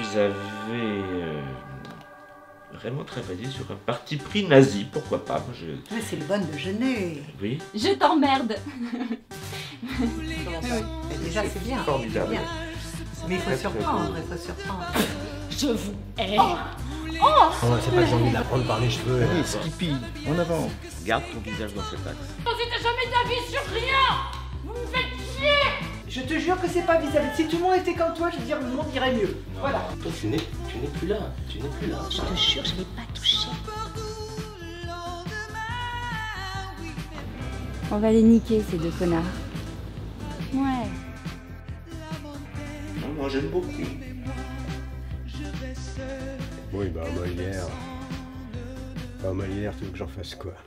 vous avez vraiment travaillé sur un parti pris nazi, pourquoi pas. Je... Ouais, c'est le bon déjeuner. Oui. Je t'emmerde. Déjà, c'est bien. Formidable. Bien. Mais il faut surprendre, il faut surprendre. Je vous hais. Oh. Oh, oh, c'est pas que j'ai envie de la prendre par les cheveux. Allez, Skippy, en avant. Garde ton visage dans cet axe. T'en étais jamais d'avis sur rien. Vous me faites chier. Je te jure que c'est pas vis-à-vis. Si tout le monde était comme toi, je veux dire, le monde irait mieux. Non. Voilà. Toi, tu n'es plus là. Tu n'es plus là. Je te jure, je ne l'ai pas touché. On va les niquer, ces deux connards. Ouais. Non, moi, j'aime beaucoup. Oui, bah, Molière. Bah, Molière, tu veux que j'en fasse quoi?